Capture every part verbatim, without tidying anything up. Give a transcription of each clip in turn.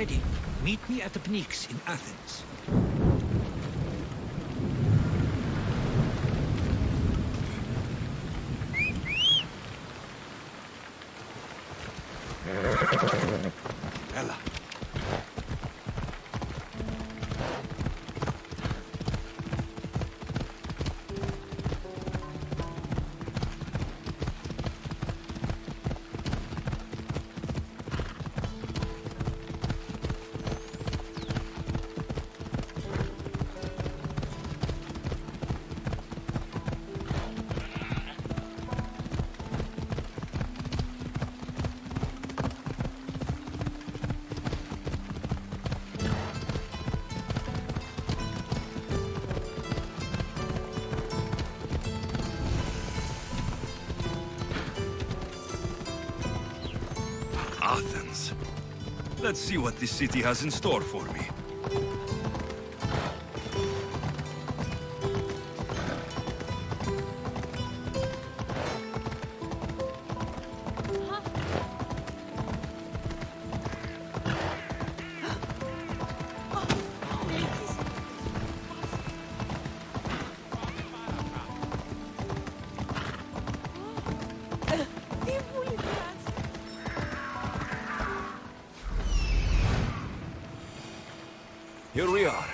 Ready, meet me at the Pnyx in Athens. Ella. Let's see what this city has in store for me. Here we are.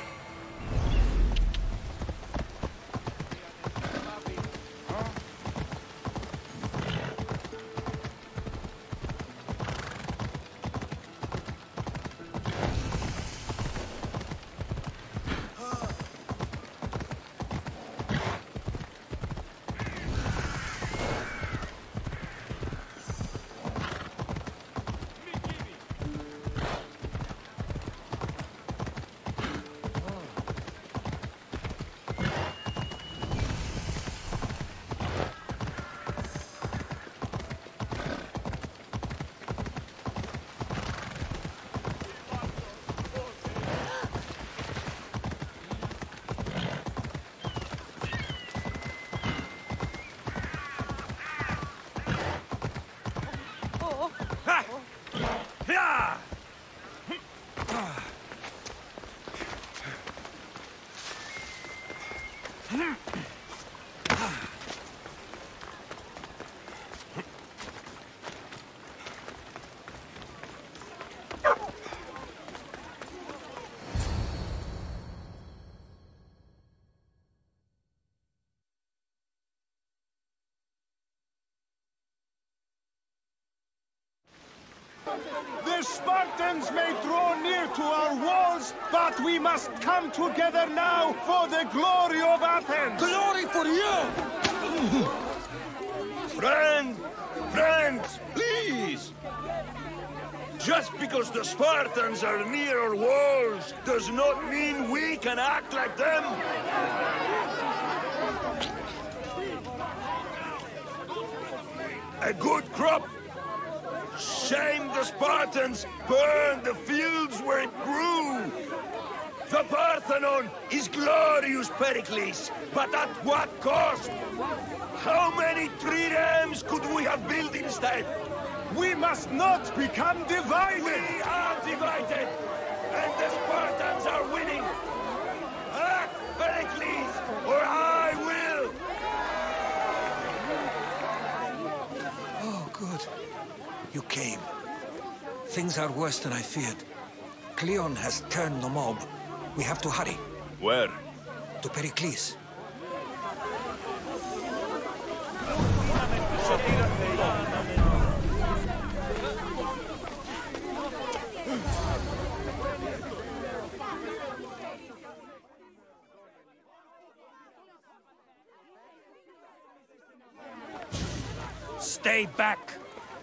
The Spartans may draw near to our walls, but we must come together now for the glory of Athens! Glory for you! Friend! Friends! Please! Just because the Spartans are near our walls does not mean we can act like them! A good crop! Shame the Spartans! Burn the fields where it grew! The Parthenon is glorious, Pericles, but at what cost? How many tree rams could we have built instead? We must not become divided! We are divided! And the Spartans are winning! Act, Pericles, or I will! Oh, good. You came. Things are worse than I feared. Cleon has turned the mob. We have to hurry. Where? To Pericles. Stay back!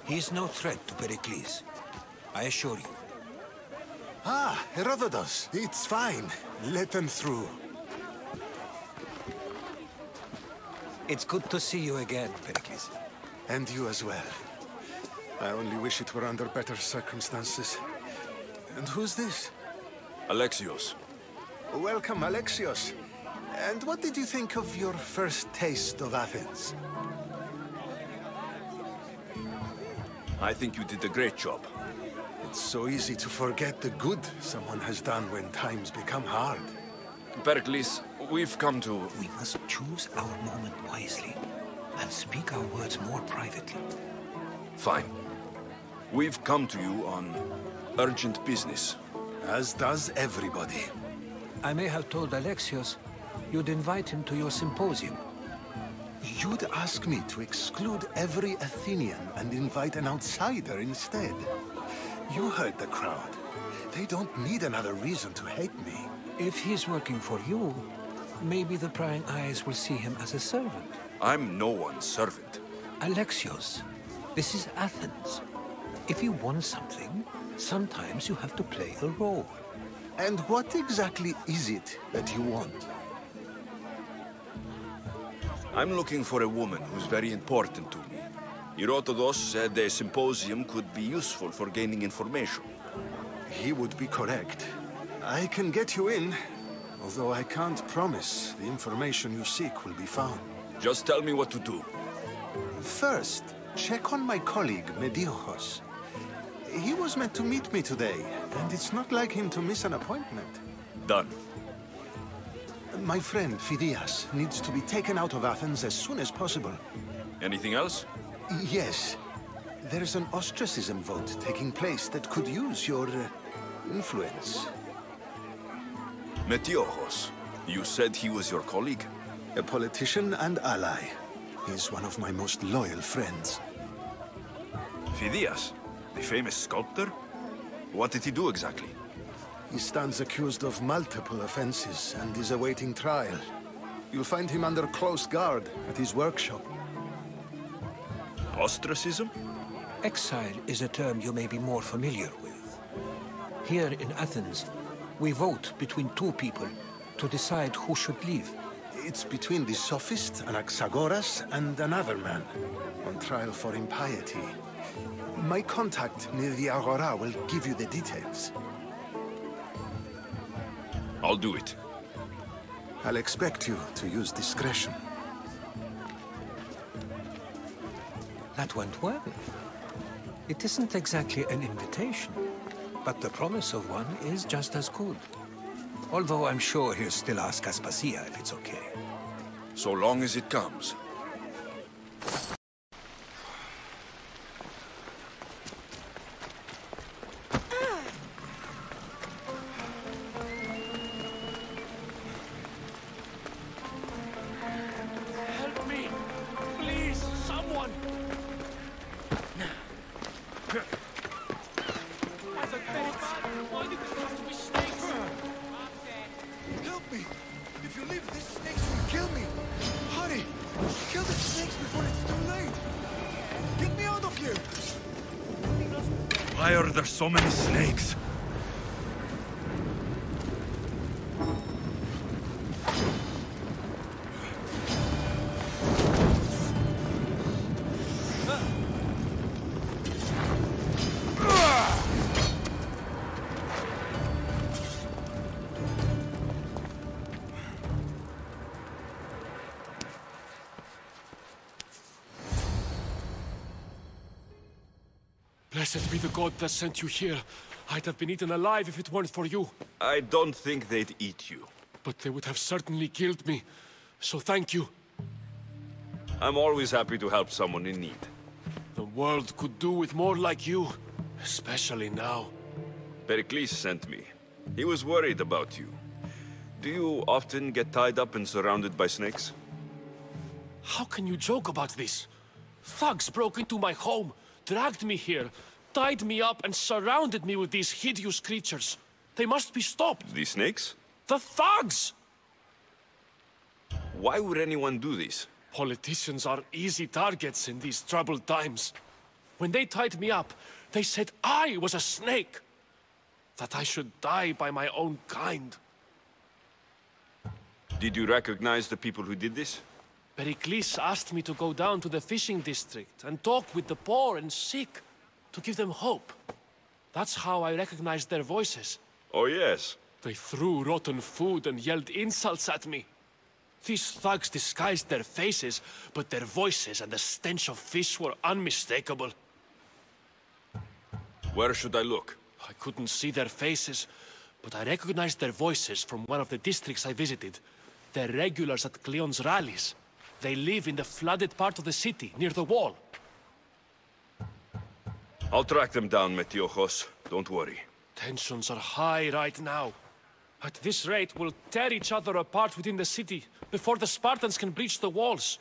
He is no threat to Pericles, I assure you. Ah, Herodotus, it's fine. Let them through. It's good to see you again, Pericles. And you as well. I only wish it were under better circumstances. And who's this? Alexios. Welcome, Alexios. And what did you think of your first taste of Athens? I think you did a great job. It's so easy to forget the good someone has done when times become hard. Pericles, we've come to... We must choose our moment wisely and speak our words more privately. Fine. We've come to you on urgent business. As does everybody. I may have told Alexios you'd invite him to your symposium. You'd ask me to exclude every Athenian and invite an outsider instead. You heard the crowd. They don't need another reason to hate me. If he's working for you, maybe the prying eyes will see him as a servant. I'm no one's servant. Alexios, this is Athens. If you want something, sometimes you have to play a role. And what exactly is it that you want? I'm looking for a woman who's very important to me. Herodotus said a symposium could be useful for gaining information. He would be correct. I can get you in, although I can't promise the information you seek will be found. Just tell me what to do. First, check on my colleague, Metiochos. He was meant to meet me today, and it's not like him to miss an appointment. Done. My friend, Phidias, needs to be taken out of Athens as soon as possible. Anything else? Yes. There's an ostracism vote taking place that could use your uh, influence. Metiochos, you said he was your colleague? A politician and ally. He's one of my most loyal friends. Phidias, the famous sculptor? What did he do exactly? He stands accused of multiple offenses and is awaiting trial. You'll find him under close guard at his workshop. Ostracism? Exile is a term you may be more familiar with. Here in Athens, we vote between two people to decide who should leave. It's between the sophist, Anaxagoras, and another man, on trial for impiety. My contact near the Agora will give you the details. I'll do it. I'll expect you to use discretion. That went well. It isn't exactly an invitation. But the promise of one is just as good. Although I'm sure he'll still ask Aspasia if it's okay. So long as it comes. Help me! Please, someone! Help me! If you leave, these snakes will kill me! Hurry! Kill the snakes before it's too late! Get me out of here! Why are there so many snakes? Blessed be the god that sent you here. I'd have been eaten alive if it weren't for you. I don't think they'd eat you. But they would have certainly killed me. So thank you. I'm always happy to help someone in need. The world could do with more like you. Especially now. Pericles sent me. He was worried about you. Do you often get tied up and surrounded by snakes? How can you joke about this? Thugs broke into my home. Dragged me here, tied me up, and surrounded me with these hideous creatures. They must be stopped. The snakes? The thugs! Why would anyone do this? Politicians are easy targets in these troubled times. When they tied me up, they said I was a snake. That I should die by my own kind. Did you recognize the people who did this? Pericles asked me to go down to the fishing district and talk with the poor and sick, to give them hope. That's how I recognized their voices. Oh, yes. They threw rotten food and yelled insults at me. These thugs disguised their faces, but their voices and the stench of fish were unmistakable. Where should I look? I couldn't see their faces, but I recognized their voices from one of the districts I visited. They're regulars at Cleon's rallies. They live in the flooded part of the city, near the wall. I'll track them down, Metiochos. Don't worry. Tensions are high right now. At this rate, we'll tear each other apart within the city before the Spartans can breach the walls.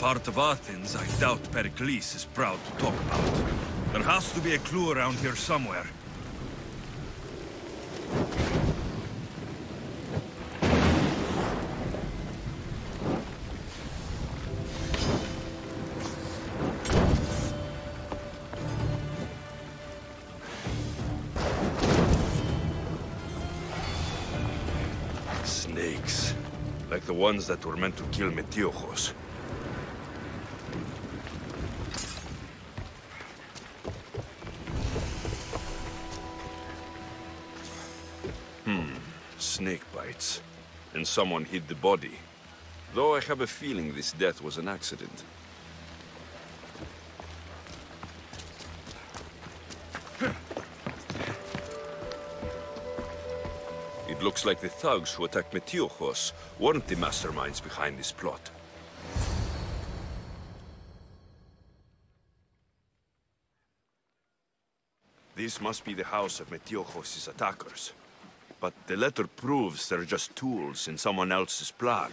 Part of Athens, I doubt Pericles is proud to talk about. There has to be a clue around here somewhere. Snakes. Like the ones that were meant to kill Metiochos. Snake bites, and someone hid the body. Though I have a feeling this death was an accident. It looks like the thugs who attacked Metiochos weren't the masterminds behind this plot. This must be the house of Metiochos' attackers. But the letter proves they're just tools in someone else's plan.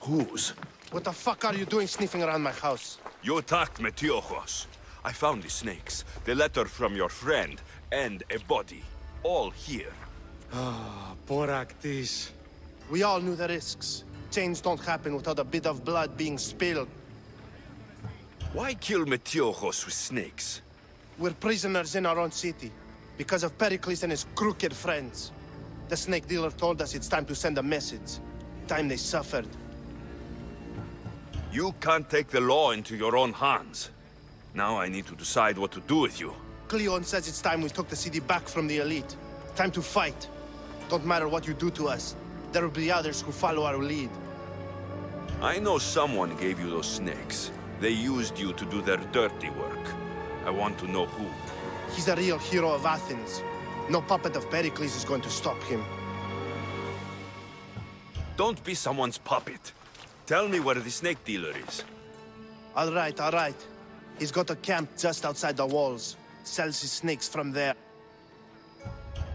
Whose? What the fuck are you doing sniffing around my house? You attacked Metiochos. I found the snakes, the letter from your friend, and a body. All here. Ah, poor Actys. We all knew the risks. Change don't happen without a bit of blood being spilled. Why kill Metiochos with snakes? We're prisoners in our own city, because of Pericles and his crooked friends. The snake dealer told us it's time to send a message. Time they suffered. You can't take the law into your own hands. Now I need to decide what to do with you. Cleon says it's time we took the city back from the elite. Time to fight. Don't matter what you do to us. There will be others who follow our lead. I know someone gave you those snakes. They used you to do their dirty work. I want to know who. He's a real hero of Athens. No puppet of Pericles is going to stop him. Don't be someone's puppet. Tell me where the snake dealer is. All right, all right. He's got a camp just outside the walls. Sells his snakes from there.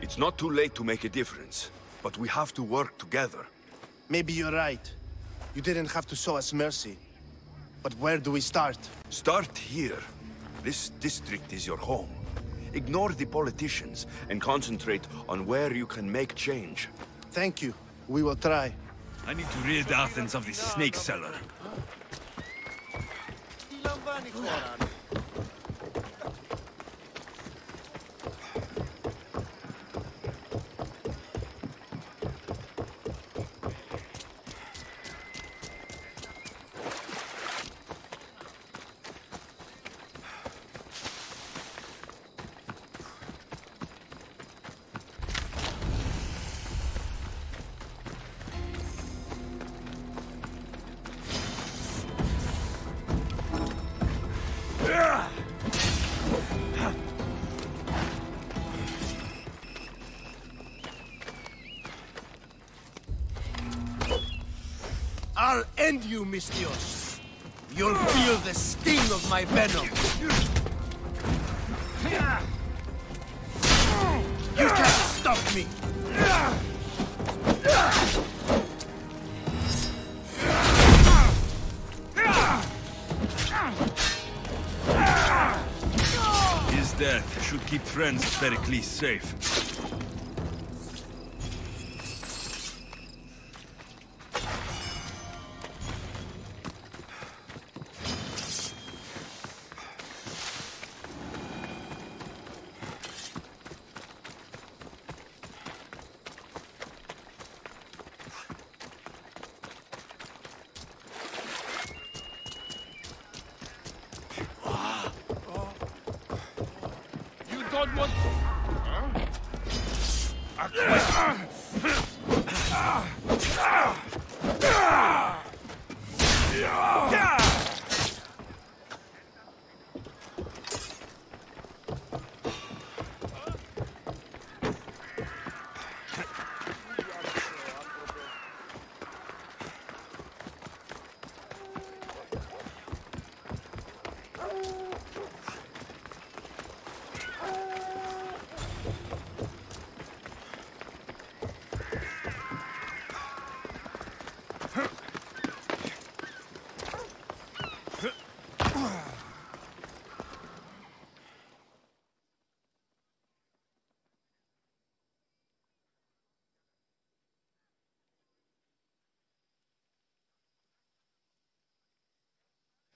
It's not too late to make a difference, but we have to work together. Maybe you're right. You didn't have to show us mercy. But where do we start? Start here. This district is your home. Ignore the politicians, and concentrate on where you can make change. Thank you. We will try. I need to rid Athens of this snake seller. I'll end you, Misthios. You'll feel the sting of my venom. You can't stop me. Is death should keep friends of Pericles safe.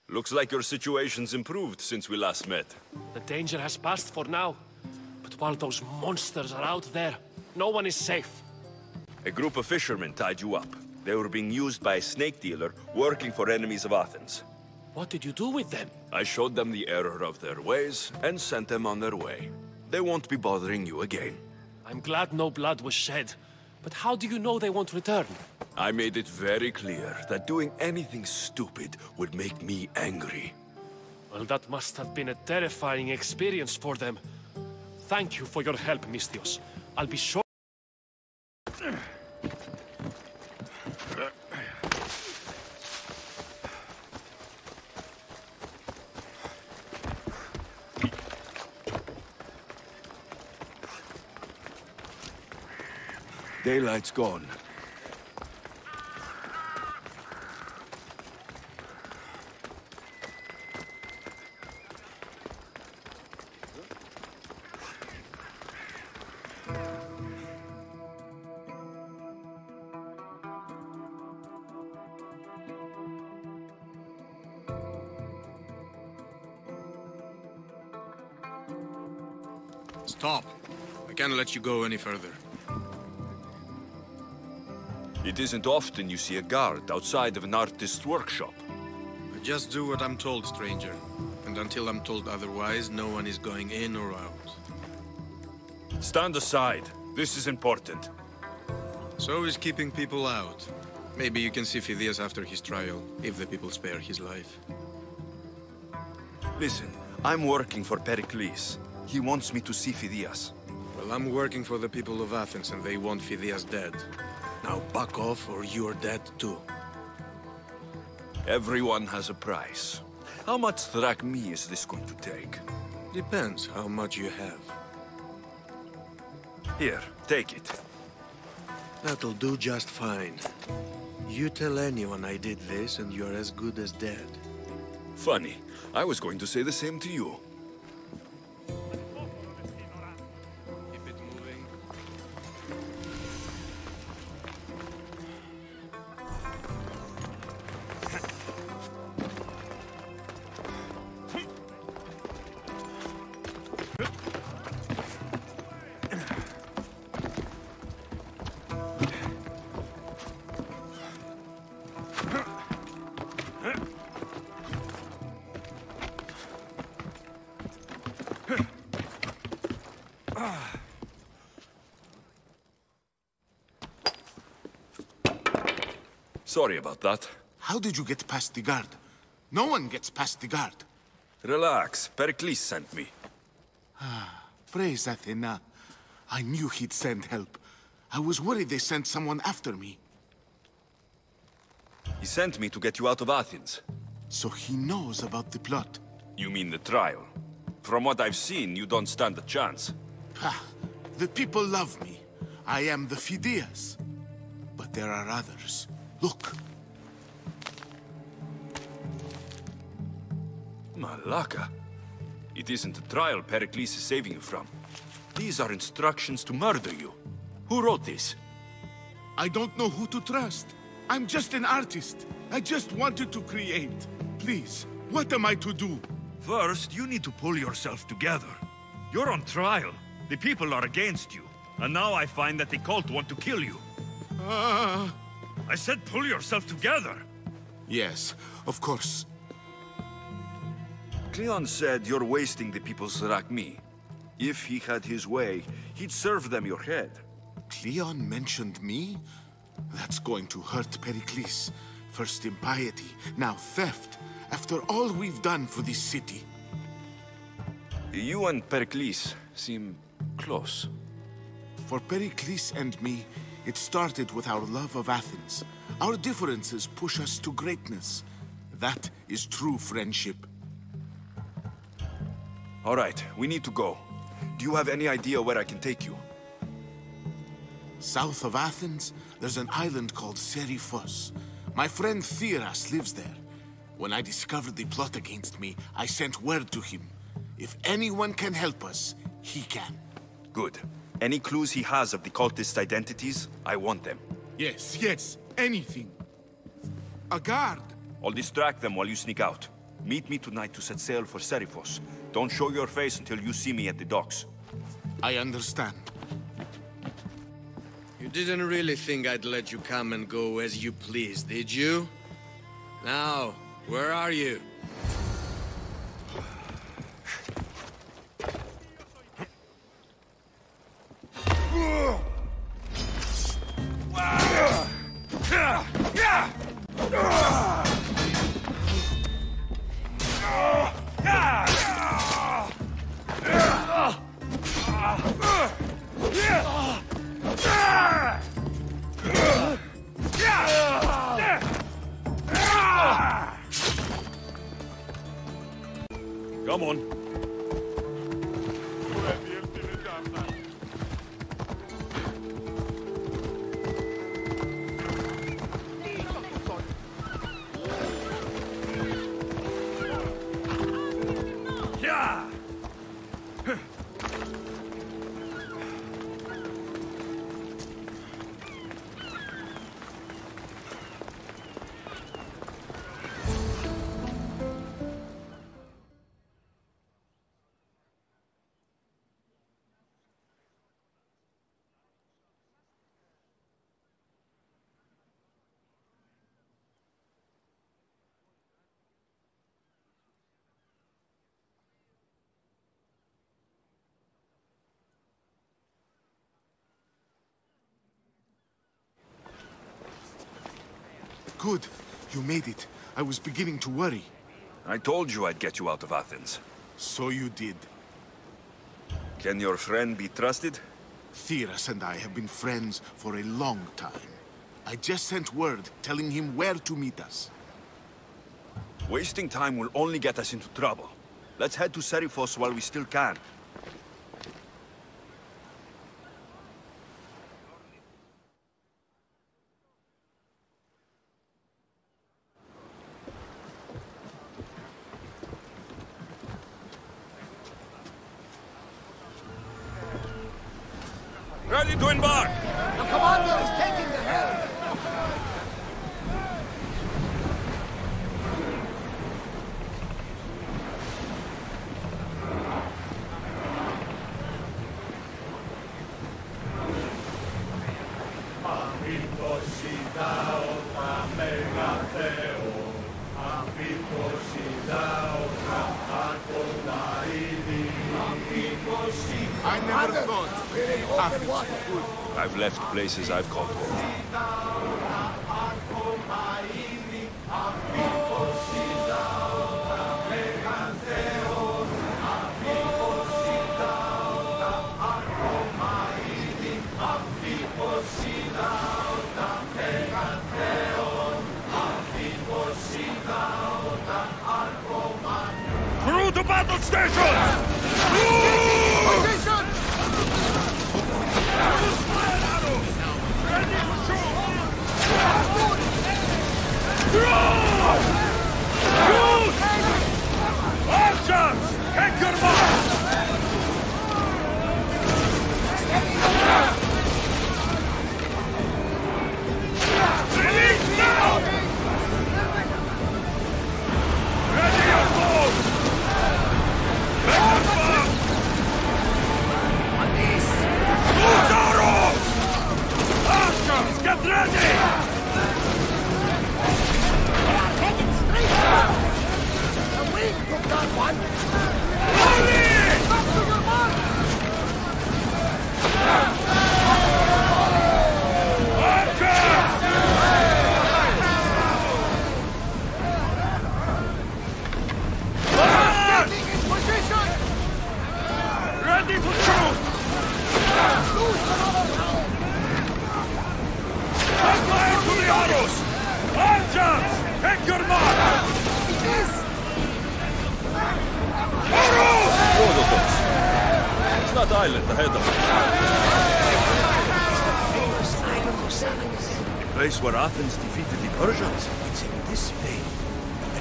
Looks like your situation's improved since we last met. The danger has passed for now, but while those monsters are out there, no one is safe. A group of fishermen tied you up. They were being used by a snake dealer working for enemies of Athens. What did you do with them? I showed them the error of their ways and sent them on their way. They won't be bothering you again. I'm glad no blood was shed, but how do you know they won't return? I made it very clear that doing anything stupid would make me angry. Well, that must have been a terrifying experience for them. Thank you for your help, Misthios. I'll be sure... Daylight's gone. Stop. I can't let you go any further. It isn't often you see a guard outside of an artist's workshop. I just do what I'm told, stranger. And until I'm told otherwise, no one is going in or out. Stand aside. This is important. So is keeping people out. Maybe you can see Phidias after his trial, if the people spare his life. Listen, I'm working for Pericles. He wants me to see Phidias. Well, I'm working for the people of Athens, and they want Phidias dead. Now buck off, or you're dead too. Everyone has a price. How much drachmi is this going to take? Depends how much you have. Here, take it. That'll do just fine. You tell anyone I did this, and you're as good as dead. Funny. I was going to say the same to you. Sorry about that. How did you get past the guard? No one gets past the guard. Relax. Pericles sent me. Ah, praise Athena. I knew he'd send help. I was worried they sent someone after me. He sent me to get you out of Athens. So he knows about the plot. You mean the trial? From what I've seen, you don't stand a chance. Ha! The people love me. I am the Phidias. But there are others. Look. Malaka. It isn't a trial Pericles is saving you from. These are instructions to murder you. Who wrote this? I don't know who to trust. I'm just an artist. I just wanted to create. Please, what am I to do? First, you need to pull yourself together. You're on trial. The people are against you. And now I find that the cult want to kill you. Uh... I said pull yourself together. Yes, of course. Cleon said you're wasting the people's drachmi. If he had his way, he'd serve them your head. Cleon mentioned me? That's going to hurt Pericles. First impiety, now theft. After all we've done for this city. You and Pericles seem close. For Pericles and me, it started with our love of Athens. Our differences push us to greatness. That is true friendship. All right, we need to go. Do you have any idea where I can take you? South of Athens, there's an island called Seriphos. My friend Theras lives there. When I discovered the plot against me, I sent word to him. If anyone can help us, he can. Good. Any clues he has of the cultist identities, I want them. Yes, yes, anything. A guard! I'll distract them while you sneak out. Meet me tonight to set sail for Seriphos. Don't show your face until you see me at the docks. I understand. You didn't really think I'd let you come and go as you please, did you? Now, where are you? Come on. Good. You made it. I was beginning to worry. I told you I'd get you out of Athens. So you did. Can your friend be trusted? Theras and I have been friends for a long time. I just sent word telling him where to meet us. Wasting time will only get us into trouble. Let's head to Seriphos while we still can. Ready to embark! The commander is taking the helm! I never thought. Good. I've left places I've called home. Crew to battle station! Ready to show! stand in for truth! And fire to the arrows! Archers, take your mark! Arrows! Herodotus! It's not island ahead of us. The place where Athens defeated the Persians? It's in this vein.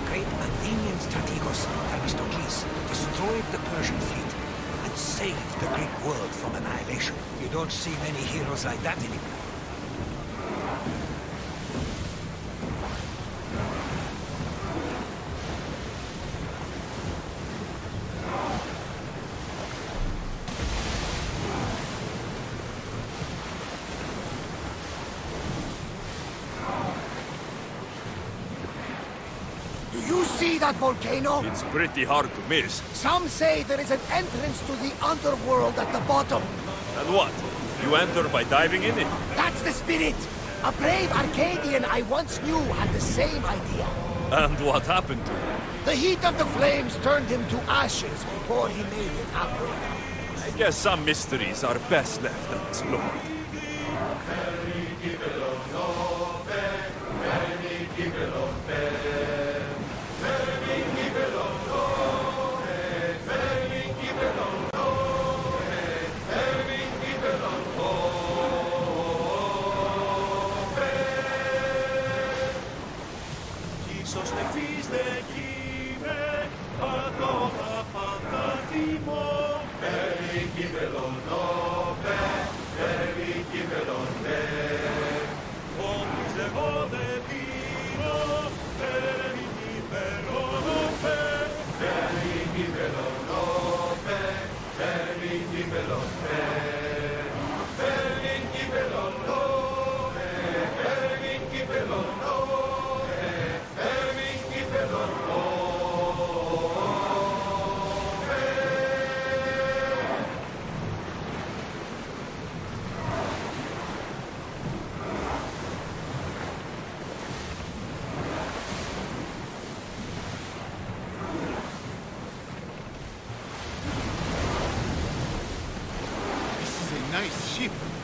Great Athenian strategos Themistocles destroyed the Persian fleet and saved the Greek world from annihilation. You don't see many heroes like that anymore. That volcano? It's pretty hard to miss. Some say there is an entrance to the underworld at the bottom. And what? You enter by diving in it? That's the spirit! A brave Arcadian I once knew had the same idea. And what happened to him? The heat of the flames turned him to ashes before he made it upward. I guess some mysteries are best left unexplored.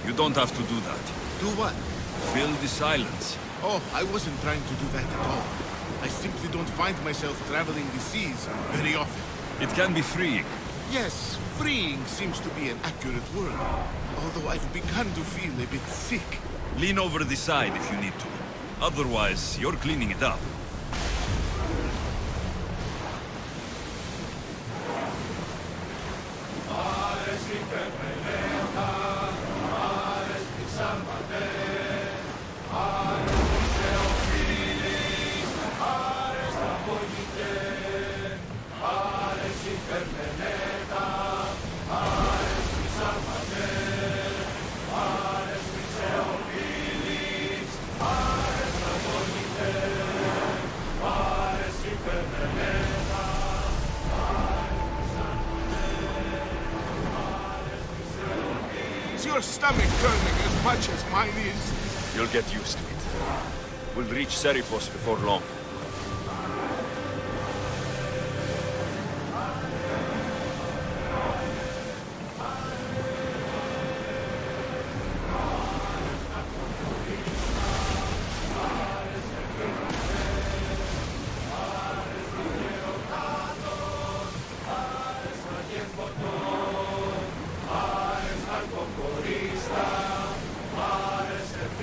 You don't have to do that. Do what? Fill the silence. Oh, I wasn't trying to do that at all. I simply don't find myself traveling the seas very often. It can be freeing. Yes, freeing seems to be an accurate word. Although I've begun to feel a bit sick. Lean over the side if you need to. Otherwise, you're cleaning it up. Get used to it. We'll reach Seriphos before long.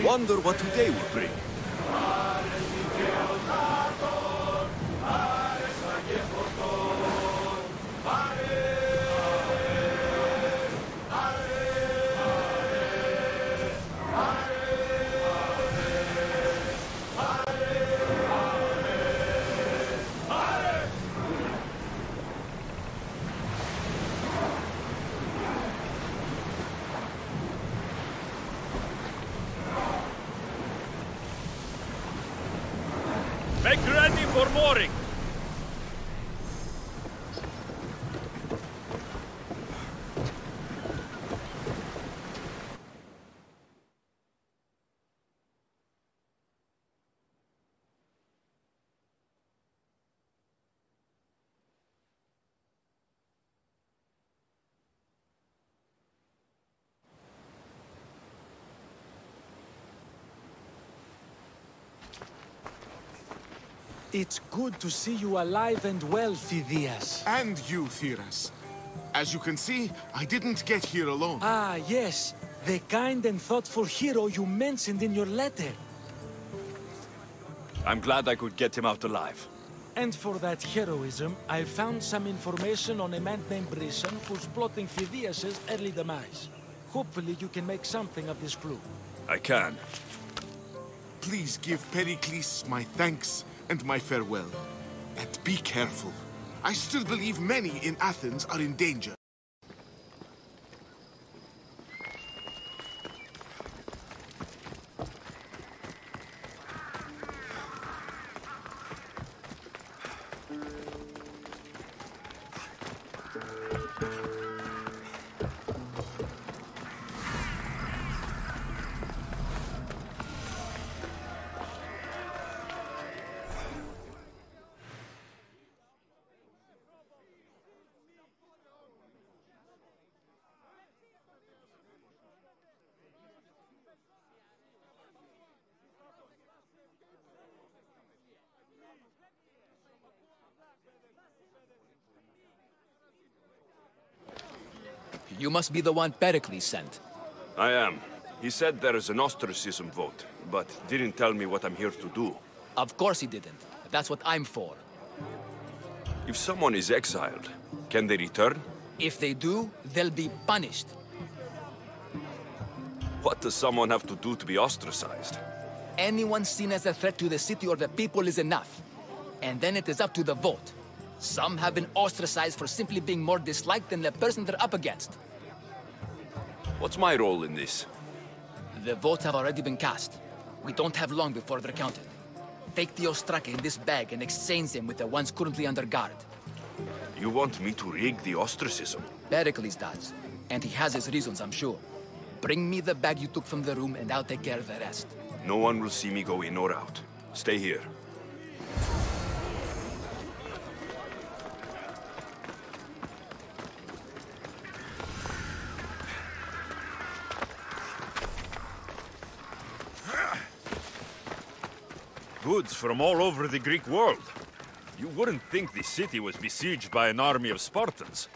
Wonder what today will bring. It's good to see you alive and well, Phidias. And you, Theras. As you can see, I didn't get here alone. Ah, yes. The kind and thoughtful hero you mentioned in your letter. I'm glad I could get him out alive. And for that heroism, I found some information on a man named Brisson who's plotting Phidias' early demise. Hopefully you can make something of this clue. I can. Please give Pericles my thanks and my farewell. And be careful. I still believe many in Athens are in danger. You must be the one Pericles sent. I am. He said there is an ostracism vote, but didn't tell me what I'm here to do. Of course he didn't. That's what I'm for. If someone is exiled, can they return? If they do, they'll be punished. What does someone have to do to be ostracized? Anyone seen as a threat to the city or the people is enough. And then it is up to the vote. Some have been ostracized for simply being more disliked than the person they're up against. What's my role in this? The votes have already been cast. We don't have long before they're counted. Take the ostraka in this bag and exchange them with the ones currently under guard. You want me to rig the ostracism? Pericles does. And he has his reasons, I'm sure. Bring me the bag you took from the room and I'll take care of the rest. No one will see me go in or out. Stay here. Goods from all over the Greek world. You wouldn't think the city was besieged by an army of Spartans.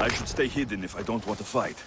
I should stay hidden if I don't want to fight.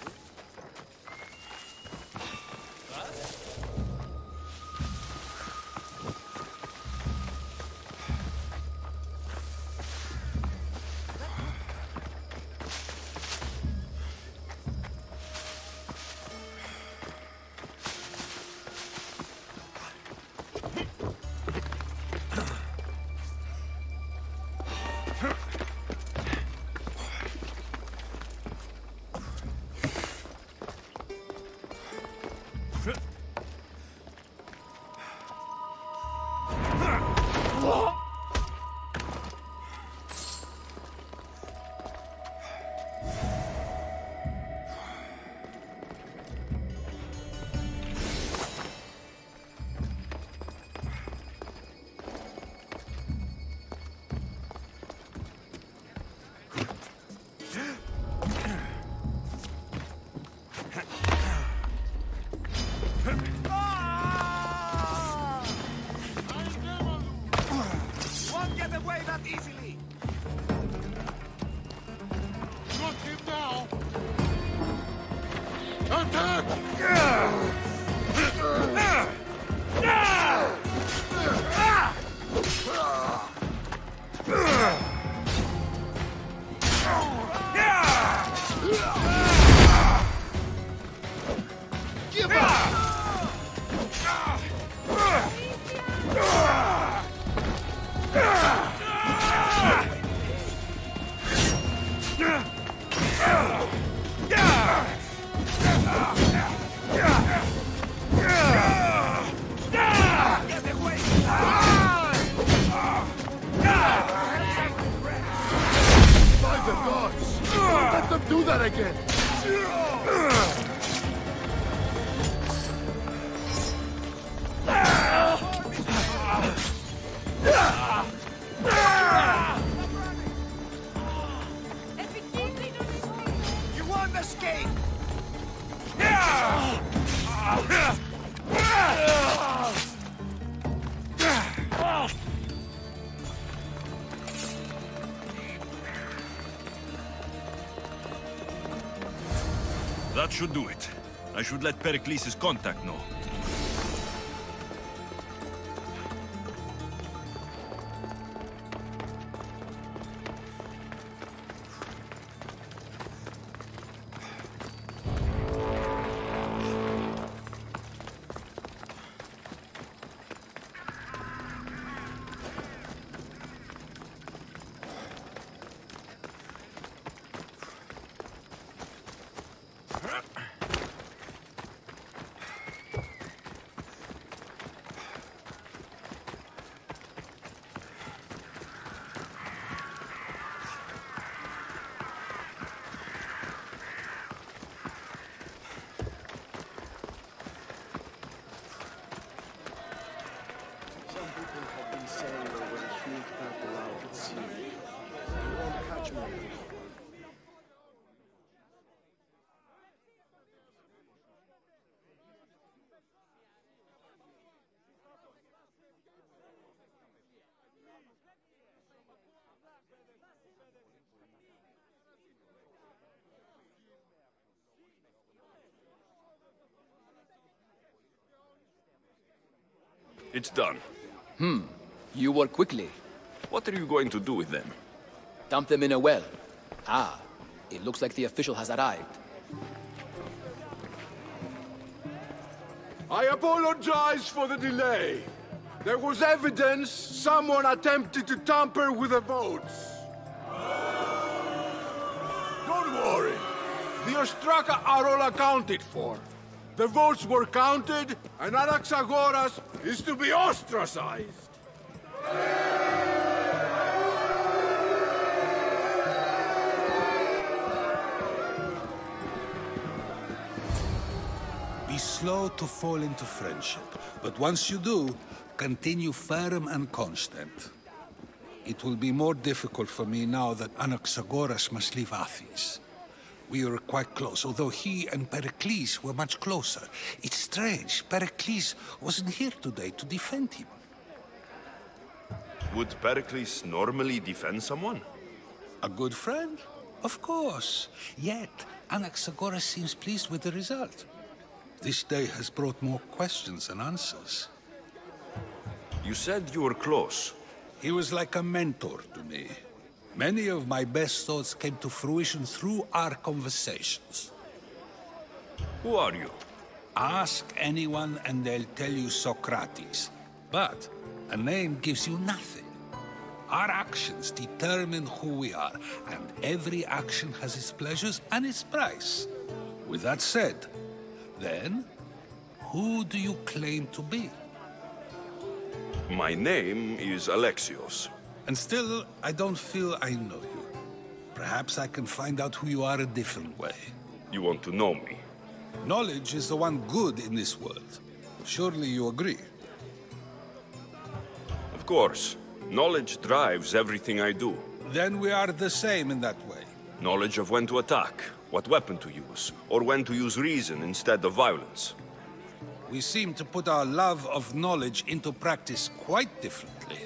Ah! escape! That should do it. I should let Pericles' contact know. It's done. Hmm. You work quickly. What are you going to do with them? Dump them in a well. Ah. It looks like the official has arrived. I apologize for the delay. There was evidence someone attempted to tamper with the votes. Don't worry. The ostraka are all accounted for. The votes were counted, and Anaxagoras is to be ostracized! Be slow to fall into friendship, but once you do, continue firm and constant. It will be more difficult for me now that Anaxagoras must leave Athens. We were quite close, although he and Pericles were much closer. It's strange, Pericles wasn't here today to defend him. Would Pericles normally defend someone? A good friend? Of course. Yet, Anaxagoras seems pleased with the result. This day has brought more questions than answers. You said you were close. He was like a mentor to me. Many of my best thoughts came to fruition through our conversations. Who are you? Ask anyone and they'll tell you Socrates. But a name gives you nothing. Our actions determine who we are, and every action has its pleasures and its price. With that said, then, who do you claim to be? My name is Alexios. And still, I don't feel I know you. Perhaps I can find out who you are a different way. You want to know me? Knowledge is the one good in this world. Surely you agree? Of course. Knowledge drives everything I do. Then we are the same in that way. Knowledge of when to attack, what weapon to use, or when to use reason instead of violence. We seem to put our love of knowledge into practice quite differently.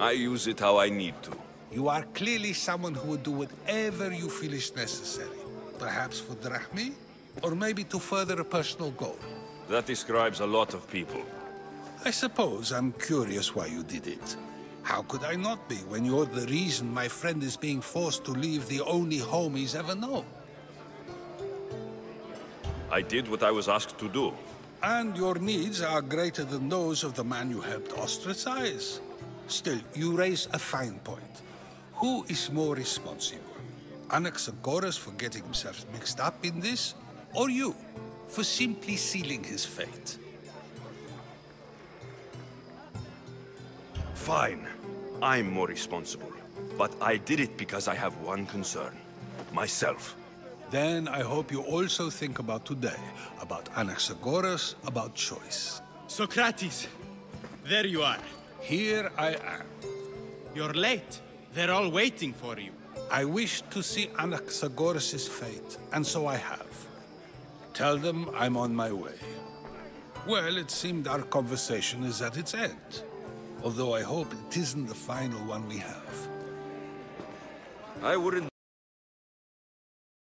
I use it how I need to. You are clearly someone who would do whatever you feel is necessary. Perhaps for Drachmi, or maybe to further a personal goal. That describes a lot of people. I suppose I'm curious why you did it. How could I not be when you're the reason my friend is being forced to leave the only home he's ever known? I did what I was asked to do. And your needs are greater than those of the man you helped ostracize. Still, you raise a fine point. Who is more responsible? Anaxagoras for getting himself mixed up in this, or you for simply sealing his fate? Fine. I'm more responsible. But I did it because I have one concern. Myself. Then I hope you also think about today, about Anaxagoras, about choice. Socrates! There you are. Here I am. You're late. They're all waiting for you. I wish to see Anaxagoras' fate, and so I have. Tell them I'm on my way. Well, it seemed our conversation is at its end, although I hope it isn't the final one we have. I wouldn't